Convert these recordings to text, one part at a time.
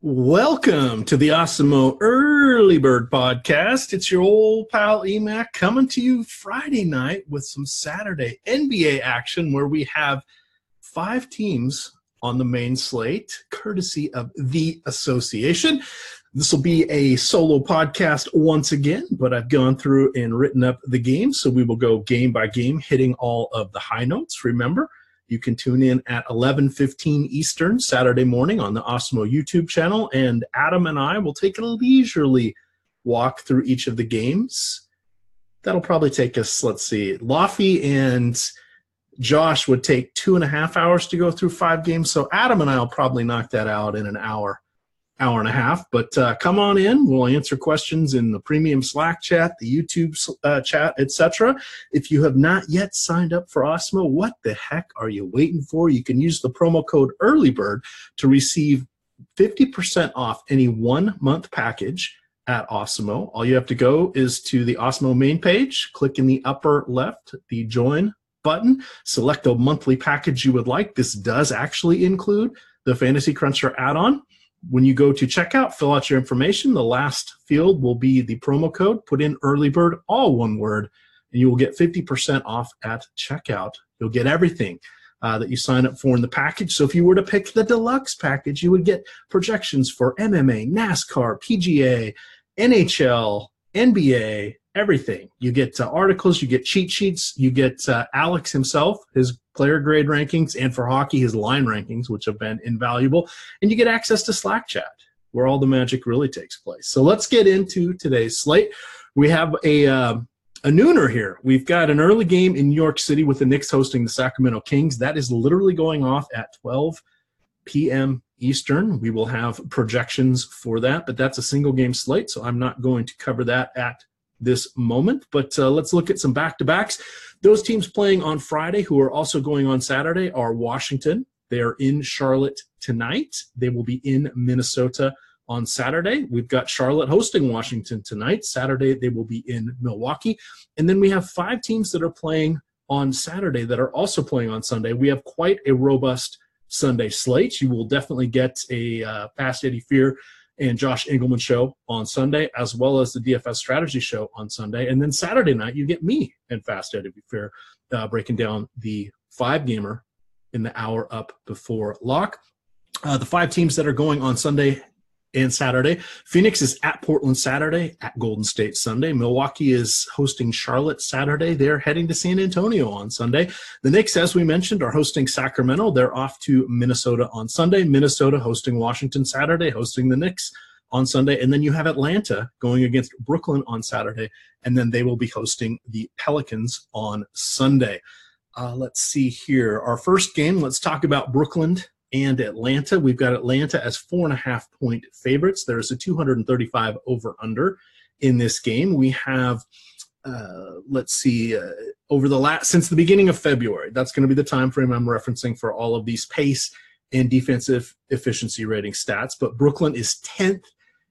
Welcome to the Awesemo Early Bird Podcast. It's your old pal Emac coming to you Friday night with some Saturday NBA action where we have five teams on the main slate, courtesy of The Association. This will be a solo podcast once again, but I've gone through and written up the game, so we will go game by game, hitting all of the high notes. Remember, you can tune in at 11:15 Eastern Saturday morning on the Osmo YouTube channel, and Adam and I will take a leisurely walk through each of the games. That'll probably take us, let's see, Laffy and Josh would take 2.5 hours to go through five games, so Adam and I will probably knock that out in an hour and a half. But come on in. We'll answer questions in the premium Slack chat, the YouTube chat, etc. If you have not yet signed up for Osmo, what the heck are you waiting for? You can use the promo code EARLYBIRD to receive 50% off any one-month package at Osmo. All you have to go is to the Osmo main page, click in the upper left, the Join button, select the monthly package you would like. This does actually include the Fantasy Cruncher add-on. When you go to checkout, fill out your information. The last field will be the promo code. Put in EARLYBIRD, all one word, and you will get 50% off at checkout. You'll get everything that you sign up for in the package. So if you were to pick the deluxe package, you would get projections for MMA, NASCAR, PGA, NHL, NBA, everything. You get articles, you get cheat sheets, you get Alex himself, his player grade rankings, and for hockey, his line rankings, which have been invaluable. And you get access to Slack chat, where all the magic really takes place. So let's get into today's slate. We have a nooner here. We've got an early game in New York City with the Knicks hosting the Sacramento Kings. That is literally going off at 12 p.m. Eastern. We will have projections for that, but that's a single game slate, so I'm not going to cover that at this moment, but let's look at some back-to-backs. Those teams playing on Friday who are also going on Saturday are Washington. They are in Charlotte tonight. They will be in Minnesota on Saturday. We've got Charlotte hosting Washington tonight. Saturday they will be in Milwaukee. And then we have five teams that are playing on Saturday that are also playing on Sunday. We have quite a robust Sunday slate. You will definitely get a past Eddie Fear and Josh Engelman show on Sunday, as well as the DFS strategy show on Sunday. And then Saturday night, you get me and Fast Ed, to be fair, breaking down the five-gamer in the hour up before lock. The five teams that are going on Sunday and Saturday: Phoenix is at Portland Saturday, at Golden State Sunday. Milwaukee is hosting Charlotte Saturday. They're heading to San Antonio on Sunday. The Knicks, as we mentioned, are hosting Sacramento. They're off to Minnesota on Sunday. Minnesota hosting Washington Saturday, hosting the Knicks on Sunday. And then you have Atlanta going against Brooklyn on Saturday, and then they will be hosting the Pelicans on Sunday. Let's see here. Our first game, let's talk about Brooklyn and Atlanta. We've got Atlanta as 4.5-point favorites. There is a 235 over-under in this game. We have, let's see, over the last, since the beginning of February, that's going to be the time frame I'm referencing for all of these pace and defensive efficiency rating stats. But Brooklyn is 10th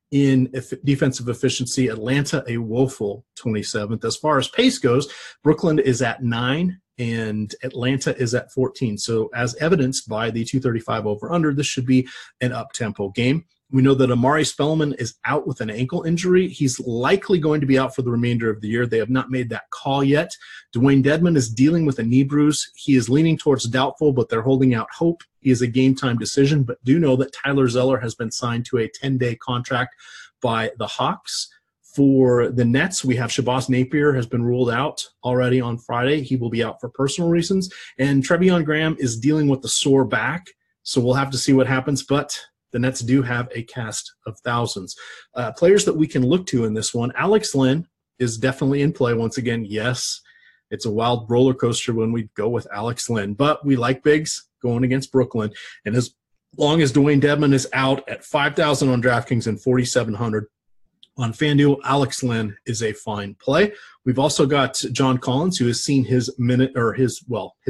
in defensive efficiency. Atlanta, a woeful 27th. As far as pace goes, Brooklyn is at 9. And Atlanta is at 14. So as evidenced by the 235 over-under, this should be an up-tempo game. We know that Amari Spellman is out with an ankle injury. He's likely going to be out for the remainder of the year. They have not made that call yet. Dwayne Dedmon is dealing with a knee bruise. He is leaning towards doubtful, but they're holding out hope. He is a game-time decision, but do know that Tyler Zeller has been signed to a 10-day contract by the Hawks. For the Nets, we have Shabazz Napier has been ruled out already on Friday. He will be out for personal reasons. And Trevion Graham is dealing with the sore back, so we'll have to see what happens. But the Nets do have a cast of thousands. Players that we can look to in this one: Alex Len is definitely in play once again. Yes, it's a wild roller coaster when we go with Alex Len, but we like bigs going against Brooklyn. And as long as Dwayne Dedmon is out at 5,000 on DraftKings and 4,700, on FanDuel, Alex Len is a fine play. We've also got John Collins, who has seen his minute or his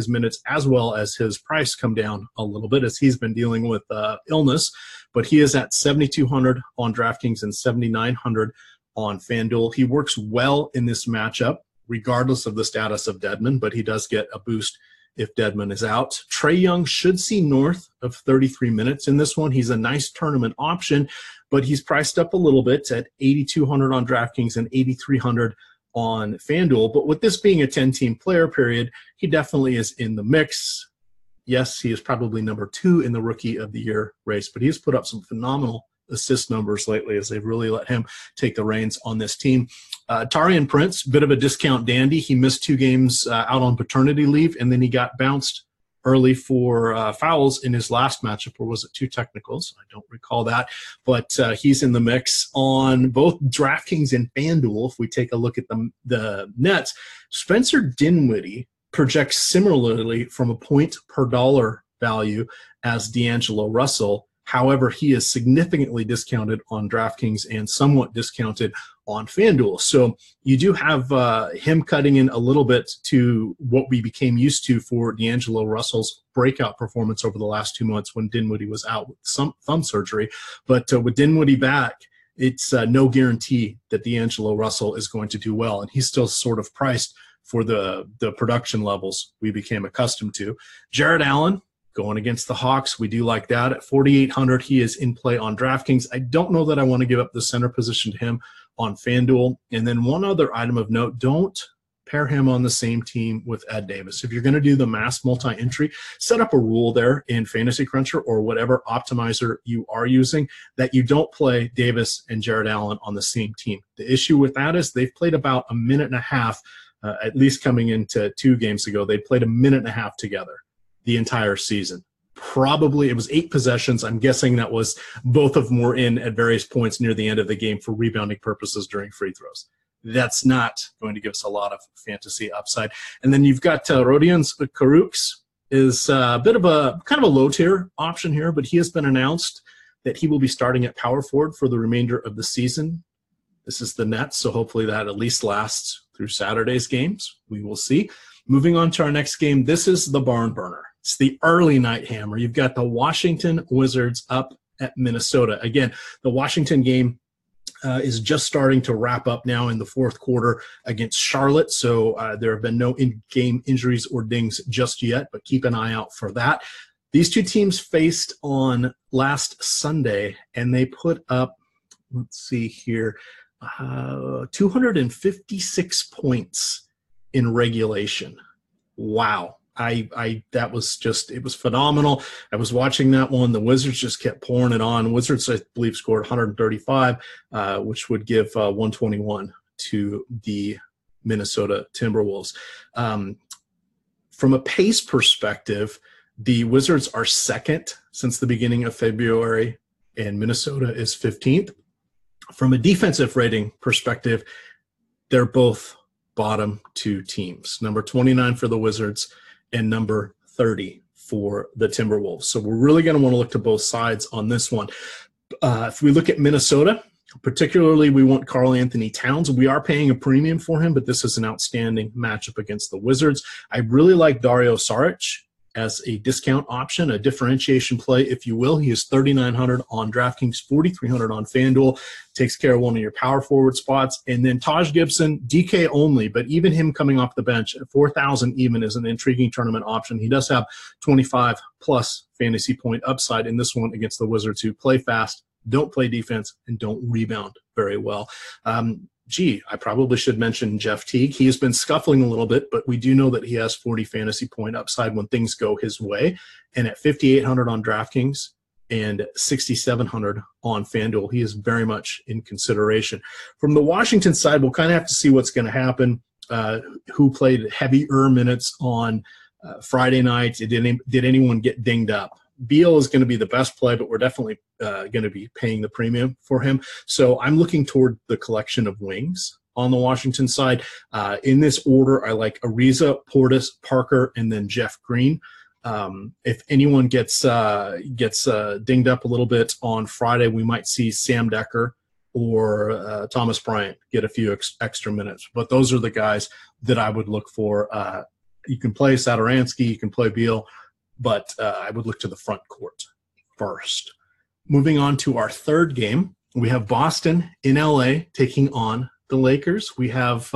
minutes as well as his price come down a little bit as he's been dealing with illness, but he is at 7,200 on DraftKings and 7,900 on FanDuel. He works well in this matchup, regardless of the status of Dedmon, but he does get a boost if Dedmon is out. Trae Young should see north of 33 minutes in this one. He's a nice tournament option, but he's priced up a little bit at $8,200 on DraftKings and $8,300 on FanDuel. But with this being a 10-team player period, he definitely is in the mix. Yes, he is probably number 2 in the Rookie of the Year race, but he's put up some phenomenal assist numbers lately as they've really let him take the reins on this team. Tarean Prince, bit of a discount dandy. He missed 2 games out on paternity leave, and then he got bounced early for fouls in his last matchup, or was it 2 technicals? I don't recall that, but he's in the mix on both DraftKings and FanDuel. If we take a look at the nets, Spencer Dinwiddie projects similarly from a point per dollar value as D'Angelo Russell. However, he is significantly discounted on DraftKings and somewhat discounted on FanDuel. So you do have him cutting in a little bit to what we became used to for D'Angelo Russell's breakout performance over the last 2 months when Dinwiddie was out with some thumb surgery. But with Dinwiddie back, it's no guarantee that D'Angelo Russell is going to do well, and he's still sort of priced for the production levels we became accustomed to. Jared Allen, going against the Hawks, we do like that. At $4,800, he is in play on DraftKings. I don't know that I want to give up the center position to him on FanDuel. And then one other item of note, don't pair him on the same team with Ed Davis. If you're going to do the mass multi-entry, set up a rule there in Fantasy Cruncher or whatever optimizer you are using that you don't play Davis and Jared Allen on the same team. The issue with that is they've played about a minute and a half, at least coming into 2 games ago. They played a minute and a half together the entire season. Probably it was 8 possessions. I'm guessing that was both of them were in at various points near the end of the game for rebounding purposes during free throws. That's not going to give us a lot of fantasy upside. And then you've got Rodions Karuks is a bit of a kind of a low tier option here, but he has been announced that he will be starting at power forward for the remainder of the season. This is the Nets, so hopefully that at least lasts through Saturday's games. We will see. Moving on to our next game, this is the barn burner. It's the early night hammer. You've got the Washington Wizards up at Minnesota. Again, the Washington game is just starting to wrap up now in the fourth quarter against Charlotte, so there have been no in-game injuries or dings just yet, but keep an eye out for that. These 2 teams faced on last Sunday, and they put up, let's see here, 256 points in regulation. Wow. I that was just, it was phenomenal. I was watching that one. The Wizards just kept pouring it on. Wizards, I believe, scored 135, which would give 121 to the Minnesota Timberwolves. From a pace perspective, the Wizards are 2nd since the beginning of February, and Minnesota is 15th. From a defensive rating perspective, they're both bottom 2 teams, number 29 for the Wizards and number 30 for the Timberwolves. So we're really going to want to look to both sides on this one. If we look at Minnesota, particularly we want Karl-Anthony Towns. We are paying a premium for him, but this is an outstanding matchup against the Wizards. I really like Dario Saric as a discount option, a differentiation play, if you will. He is $3,900 on DraftKings, $4,300 on FanDuel. Takes care of one of your power forward spots. And then Taj Gibson, DK only, but even him coming off the bench at $4,000 even is an intriguing tournament option. He does have 25-plus fantasy point upside in this one against the Wizards, who play fast, don't play defense, and don't rebound very well. I probably should mention Jeff Teague. He has been scuffling a little bit, but we do know that he has 40 fantasy point upside when things go his way. And at $5,800 on DraftKings and $6,700 on FanDuel, he is very much in consideration. From the Washington side, we'll kind of have to see what's going to happen, who played heavier minutes on Friday night. Did anyone get dinged up? Beal is going to be the best play, but we're definitely going to be paying the premium for him. So I'm looking toward the collection of wings on the Washington side. In this order, I like Ariza, Portis, Parker, and then Jeff Green. If anyone gets dinged up a little bit on Friday, we might see Sam Decker or Thomas Bryant get a few extra minutes. But those are the guys that I would look for. You can play Satoransky, you can play Beal, but I would look to the front court first. Moving on to our third game, we have Boston in LA taking on the Lakers. We have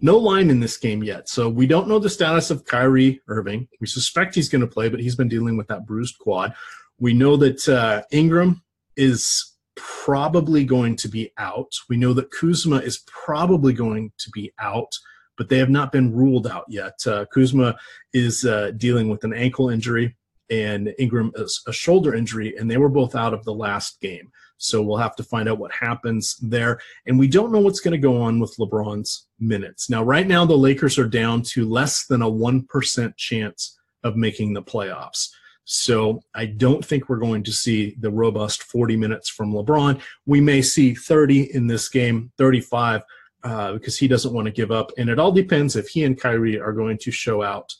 no line in this game yet, so we don't know the status of Kyrie Irving. We suspect he's going to play, but he's been dealing with that bruised quad. We know that Ingram is probably going to be out. We know that Kuzma is probably going to be out, but they have not been ruled out yet. Kuzma is dealing with an ankle injury, and Ingram is a shoulder injury, and they were both out of the last game. So we'll have to find out what happens there. And we don't know what's going to go on with LeBron's minutes. Now, right now, the Lakers are down to less than a 1% chance of making the playoffs. So I don't think we're going to see the robust 40 minutes from LeBron. We may see 30 in this game, 35, because he doesn't want to give up. And it all depends if he and Kyrie are going to show out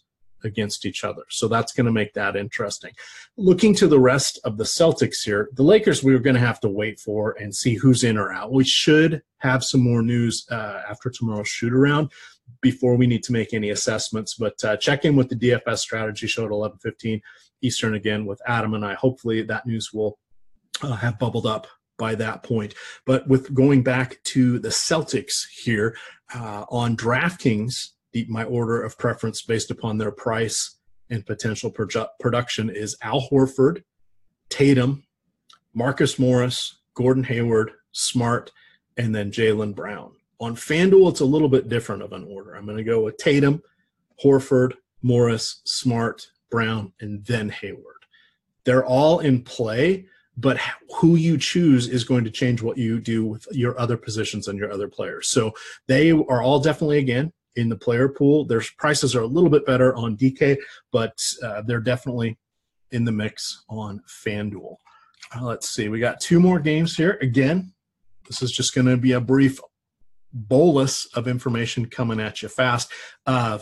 against each other. So that's going to make that interesting. Looking to the rest of the Celtics here, the Lakers we were going to have to wait for and see who's in or out. We should have some more news after tomorrow's shoot-around before we need to make any assessments. But check in with the DFS strategy show at 11:15 Eastern again with Adam and I. Hopefully that news will have bubbled up by that point. But with going back to the Celtics here on DraftKings, my order of preference based upon their price and potential production is Al Horford, Tatum, Marcus Morris, Gordon Hayward, Smart, and then Jaylen Brown. On FanDuel, it's a little bit different of an order. I'm going to go with Tatum, Horford, Morris, Smart, Brown, and then Hayward. They're all in play, but who you choose is going to change what you do with your other positions and your other players. So they are all definitely, again, in the player pool. Their prices are a little bit better on DK, but they're definitely in the mix on FanDuel. Let's see. We got two more games here. Again, this is just going to be a brief bolus of information coming at you fast.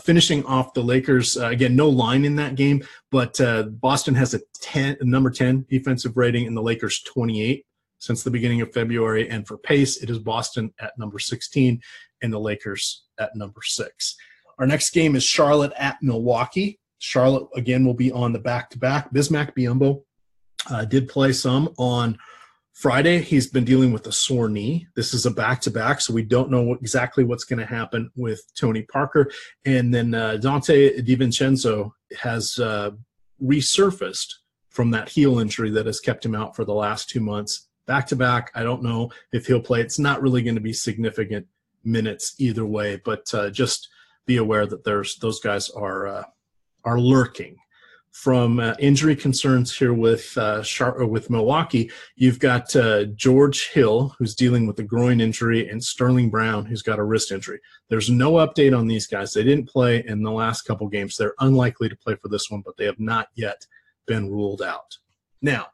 Finishing off the Lakers, again, no line in that game, but Boston has a number 10 defensive rating and the Lakers 28 since the beginning of February. And for pace, it is Boston at number 16 and the Lakers at number 6. Our next game is Charlotte at Milwaukee. Charlotte, again, will be on the back-to-back. Bismack Biyombo did play some on Friday. He's been dealing with a sore knee. This is a back-to-back, so we don't know exactly what's going to happen with Tony Parker. And then Dante DiVincenzo has resurfaced from that heel injury that has kept him out for the last 2 months. Back-to-back, I don't know if he'll play. It's not really going to be significant minutes either way, but just be aware that those guys are lurking. From injury concerns here with Milwaukee, you've got George Hill, who's dealing with a groin injury, and Sterling Brown, who's got a wrist injury. There's no update on these guys. They didn't play in the last couple games. They're unlikely to play for this one, but they have not yet been ruled out. Now,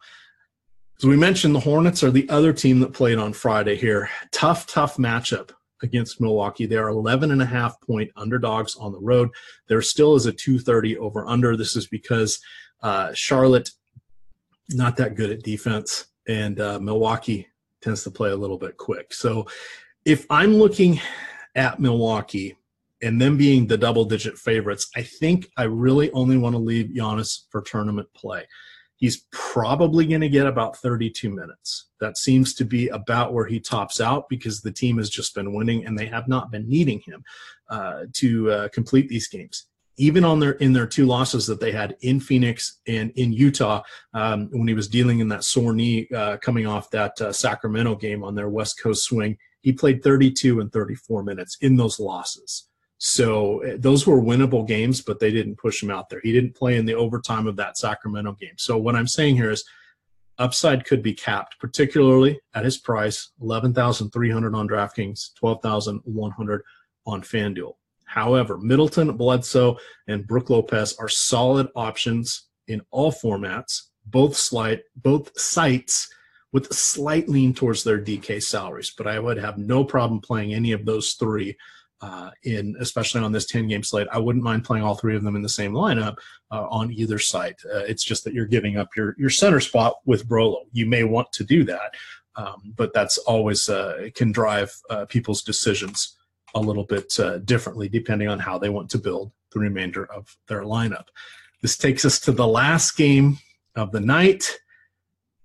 as we mentioned, the Hornets are the other team that played on Friday here. Tough matchup against Milwaukee. They are 11.5-point underdogs on the road. There still is a 230 over under. This is because Charlotte, not that good at defense, and Milwaukee tends to play a little bit quick. So if I'm looking at Milwaukee and them being the double-digit favorites, I think I really only want to leave Giannis for tournament play. He's probably going to get about 32 minutes. That seems to be about where he tops out because the team has just been winning and they have not been needing him to complete these games. Even in their two losses that they had in Phoenix and in Utah when he was dealing in that sore knee coming off that Sacramento game on their West Coast swing, he played 32 and 34 minutes in those losses. So those were winnable games, but they didn't push him out there. He didn't play in the overtime of that Sacramento game. So what I'm saying here is upside could be capped, particularly at his price, $11,300 on DraftKings, $12,100 on FanDuel. However, Middleton, Bledsoe, and Brook Lopez are solid options in all formats, both sites with a slight lean towards their DK salaries. But I would have no problem playing any of those three especially on this 10-game slate. I wouldn't mind playing all three of them in the same lineup on either side. It's just that you're giving up your center spot with Brolo. You may want to do that, but that's always can drive people's decisions a little bit differently depending on how they want to build the remainder of their lineup. This takes us to the last game of the night.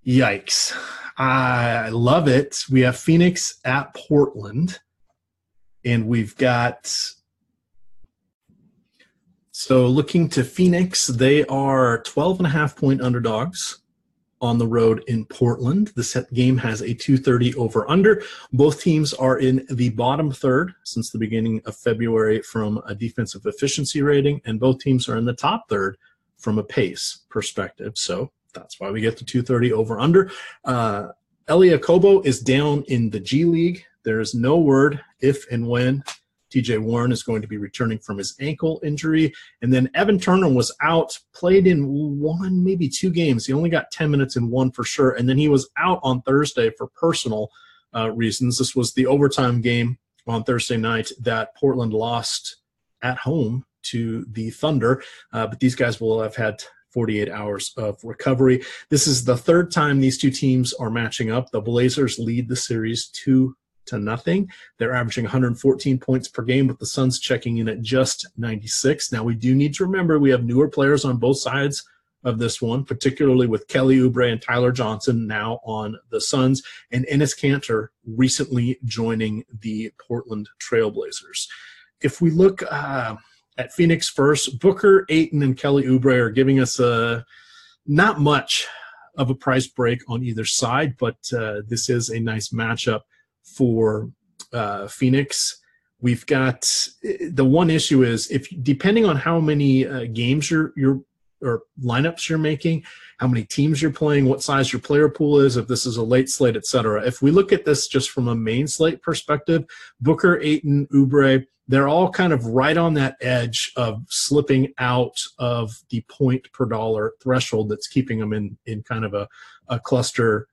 Yikes. I love it. We have Phoenix at Portland. And we've got – so looking to Phoenix, they are 12.5-point underdogs on the road in Portland. This game has a 230 over-under. Both teams are in the bottom third since the beginning of February from a defensive efficiency rating, and both teams are in the top third from a pace perspective. So that's why we get the 230 over-under. Eliakobo is down in the G League. There is no word if and when T.J. Warren is going to be returning from his ankle injury. And then Evan Turner was out, played in one, maybe two games. He only got 10 minutes in one for sure. And then he was out on Thursday for personal reasons. This was the overtime game on Thursday night that Portland lost at home to the Thunder. But these guys will have had 48 hours of recovery. This is the third time these two teams are matching up. The Blazers lead the series 2-0. They're averaging 114 points per game, with the Suns checking in at just 96. Now, we do need to remember we have newer players on both sides of this one, particularly with Kelly Oubre and Tyler Johnson now on the Suns, and Enes Kanter recently joining the Portland Trailblazers. If we look at Phoenix first, Booker, Aiton, and Kelly Oubre are giving us not much of a price break on either side, but this is a nice matchup for Phoenix. We've got the one issue is, if depending on how many games you're or lineups you're making, how many teams you're playing, what size your player pool is, if this is a late slate, etc. If we look at this just from a main slate perspective, Booker, Aiton, Oubre, they're all kind of right on that edge of slipping out of the point per dollar threshold that's keeping them in kind of a cluster,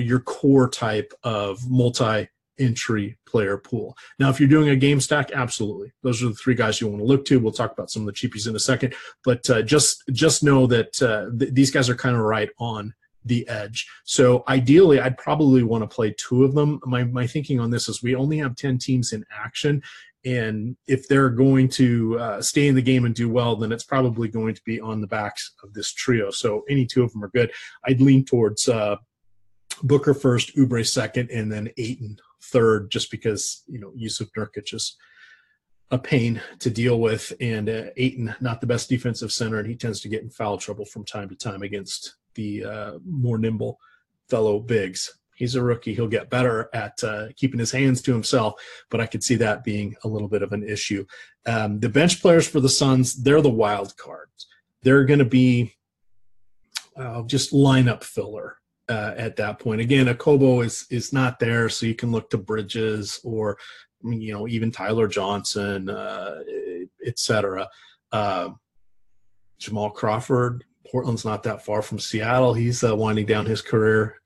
your core type of multi-entry player pool. Now, if you're doing a game stack, absolutely. Those are the three guys you want to look to. We'll talk about some of the cheapies in a second. But just know that these guys are kind of right on the edge. So ideally, I'd probably want to play two of them. My thinking on this is we only have 10 teams in action, and if they're going to stay in the game and do well, then it's probably going to be on the backs of this trio. So any two of them are good. I'd lean towards Booker first, Oubre second, and then Aiton third, just because, you know, Yusuf Nurkic is a pain to deal with, and Aiton not the best defensive center, and he tends to get in foul trouble from time to time against the more nimble fellow bigs. He's a rookie. He'll get better at keeping his hands to himself, but I could see that being a little bit of an issue. The bench players for the Suns, they're the wild cards. They're going to be just lineup filler. At that point, again, Okobo is not there, so you can look to Bridges or, you know, even Tyler Johnson, etc. Jamal Crawford, Portland's not that far from Seattle. He's winding down his career,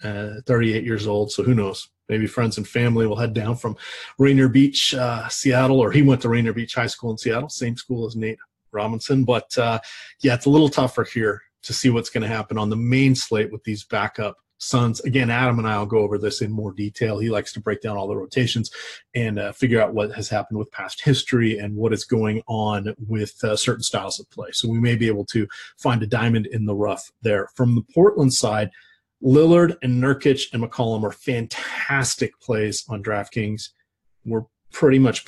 38 years old, so who knows? Maybe friends and family will head down from Rainier Beach, Seattle, or he went to Rainier Beach High School in Seattle, same school as Nate Robinson. But, yeah, it's a little tougher here to see what's going to happen on the main slate with these backup Suns. Again, Adam and I will go over this in more detail. He likes to break down all the rotations and figure out what has happened with past history and what is going on with certain styles of play. So we may be able to find a diamond in the rough there. From the Portland side, Lillard and Nurkic and McCollum are fantastic plays on DraftKings. We're pretty much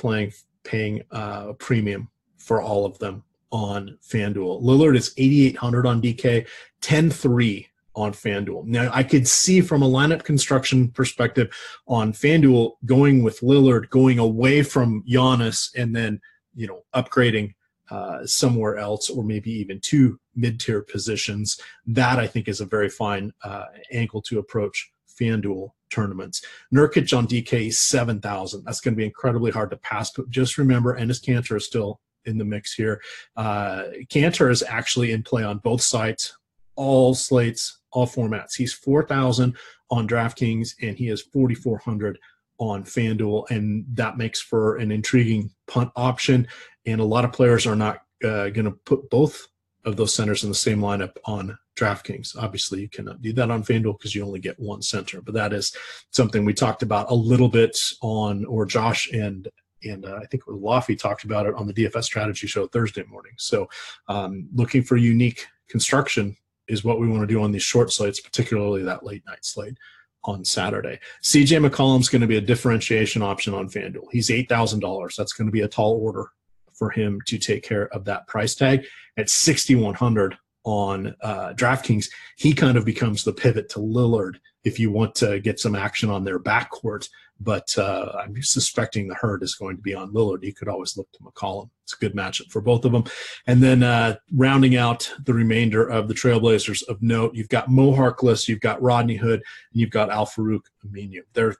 paying a premium for all of them on FanDuel. Lillard is 8,800 on DK, 10,300 on FanDuel. Now, I could see from a lineup construction perspective on FanDuel going with Lillard, going away from Giannis, and then, you know, upgrading somewhere else, or maybe even two mid-tier positions. That, I think, is a very fine angle to approach FanDuel tournaments. Nurkic on DK, 7,000. That's going to be incredibly hard to pass, but just remember, Enes Kanter is still in the mix here. Kanter is actually in play on both sites, all slates, all formats. He's 4,000 on DraftKings, and he is 4,400 on FanDuel, and that makes for an intriguing punt option, and a lot of players are not going to put both of those centers in the same lineup on DraftKings. Obviously, you cannot do that on FanDuel because you only get one center, but that is something we talked about a little bit on, or Josh and I think Laffy talked about it on the DFS strategy show Thursday morning. So looking for unique construction is what we want to do on these short slates, particularly that late night slate on Saturday. CJ McCollum's going to be a differentiation option on FanDuel. He's $8,000. That's going to be a tall order for him to take care of that price tag. At $6,100 on DraftKings, he kind of becomes the pivot to Lillard if you want to get some action on their backcourt. But I'm suspecting the herd is going to be on Lillard. You could always look to McCollum. It's a good matchup for both of them. And then rounding out the remainder of the Trailblazers of note, you've got Mo Harkless, you've got Rodney Hood, and you've got Al-Farouq Aminu. Their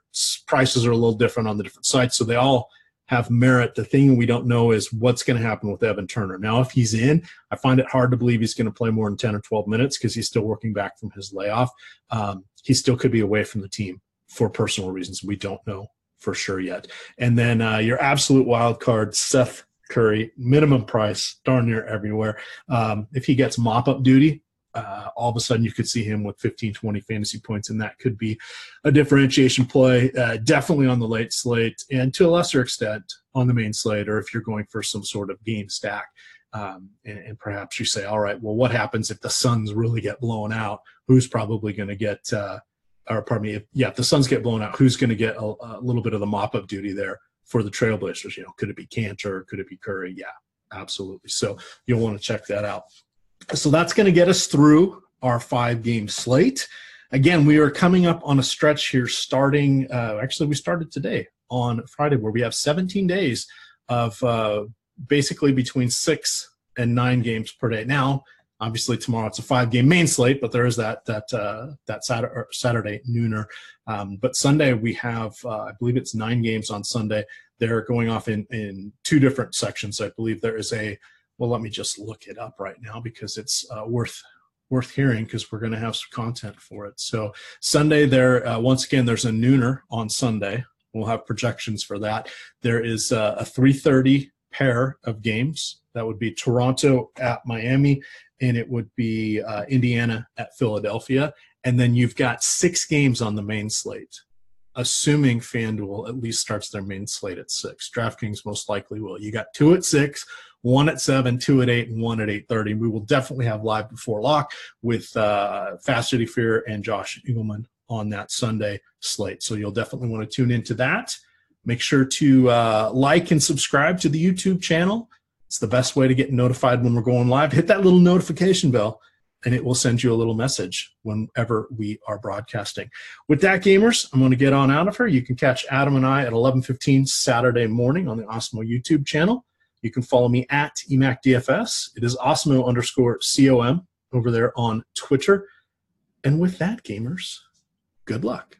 prices are a little different on the different sites, so they all have merit. The thing we don't know is what's going to happen with Evan Turner. Now, if he's in, I find it hard to believe he's going to play more than 10 or 12 minutes because he's still working back from his layoff. He still could be away from the team for personal reasons. We don't know for sure yet. And then your absolute wild card, Seth Curry, minimum price, darn near everywhere. If he gets mop-up duty, all of a sudden you could see him with 15, 20 fantasy points, and that could be a differentiation play, definitely on the late slate and to a lesser extent on the main slate, or if you're going for some sort of game stack. And perhaps you say, all right, well, what happens if the Suns really get blown out? Who's probably going to get if the Suns get blown out, who's going to get a little bit of the mop-up duty there for the Trailblazers? You know, could it be Kanter? Could it be Curry? Yeah, absolutely. So you'll want to check that out. So that's going to get us through our five-game slate. Again, we are coming up on a stretch here starting we started today on Friday, where we have 17 days of basically between 6 and 9 games per day. Now, obviously, tomorrow it's a 5-game main slate, but there is that Saturday nooner. But Sunday we have, I believe it's 9 games on Sunday. They're going off in 2 different sections. I believe there is let me just look it up right now because it's worth hearing because we're going to have some content for it. So Sunday there, once again, there's a nooner on Sunday. We'll have projections for that. There is a 3:30 pair of games. That would be Toronto at Miami, and it would be Indiana at Philadelphia. And then you've got 6 games on the main slate, assuming FanDuel at least starts their main slate at 6. DraftKings most likely will. You got 2 at 6, 1 at 7, 2 at 8, and 1 at 8:30. We will definitely have Live Before Lock with Fast Eddie Fear and Josh Engelman on that Sunday slate. So you'll definitely want to tune into that. Make sure to like and subscribe to the YouTube channel. It's the best way to get notified when we're going live. Hit that little notification bell, and it will send you a little message whenever we are broadcasting. With that, gamers, I'm going to get on out of here. You can catch Adam and I at 11:15 Saturday morning on the Osmo YouTube channel. You can follow me at EmacDFS. It is Osmo_com over there on Twitter. And with that, gamers, good luck.